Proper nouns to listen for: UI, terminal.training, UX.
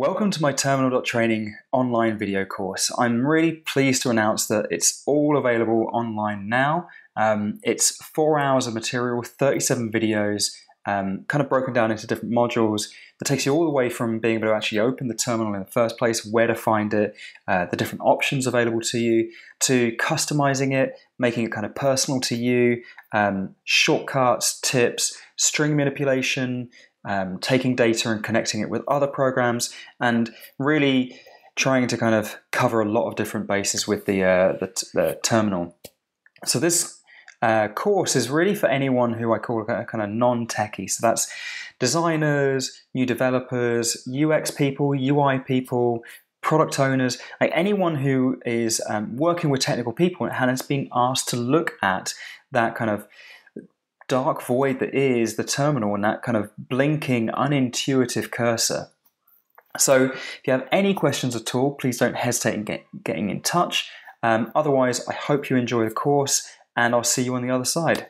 Welcome to my terminal.training online video course. I'm really pleased to announce that it's all available online now. It's 4 hours of material, 37 videos, kind of broken down into different modules that takes you all the way from being able to actually open the terminal in the first place, where to find it, the different options available to you, to customizing it, making it kind of personal to you, shortcuts, tips, string manipulation, taking data and connecting it with other programs, and really trying to kind of cover a lot of different bases with the terminal. So this course is really for anyone who I call a kind of non-techie. So that's designers, new developers, UX people, UI people, product owners, like anyone who is working with technical people and has been asked to look at that kind of dark void that is the terminal and that kind of blinking, unintuitive cursor. So if you have any questions at all, please don't hesitate in getting in touch. Otherwise, I hope you enjoy the course, and I'll see you on the other side.